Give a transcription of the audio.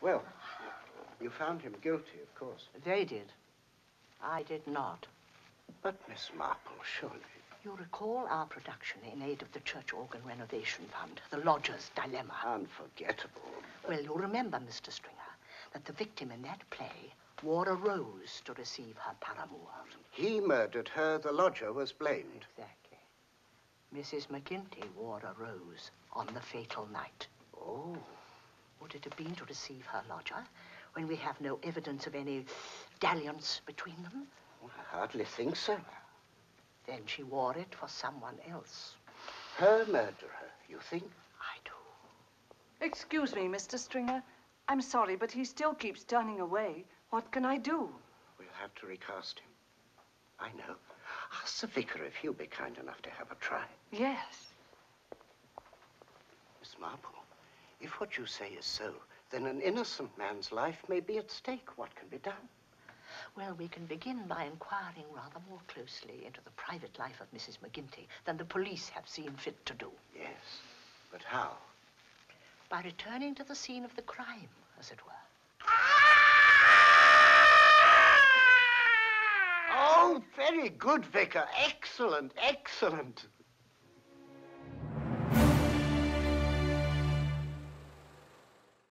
Well, you found him guilty, of course. They did. I did not. But, Miss Marple, surely... You recall our production in aid of the church organ renovation fund, The Lodger's Dilemma. Unforgettable. But... Well, you'll remember, Mr. Stringer, that the victim in that play wore a rose to receive her paramour. He murdered her, the lodger was blamed. Exactly. Mrs. McGinty wore a rose on the fatal night. Oh. Would it have been to receive her lodger when we have no evidence of any dalliance between them? Well, I hardly think so. Then she wore it for someone else. Her murderer, you think? I do. Excuse me, Mr. Stringer. I'm sorry, but he still keeps turning away. What can I do? We'll have to recast him. I know. Ask the vicar if he'll be kind enough to have a try. Yes. Miss Marple, if what you say is so, then an innocent man's life may be at stake. What can be done? Well, we can begin by inquiring rather more closely into the private life of Mrs. McGinty than the police have seen fit to do. Yes, but how? By returning to the scene of the crime, as it were. Oh, very good, Vicar. Excellent, excellent.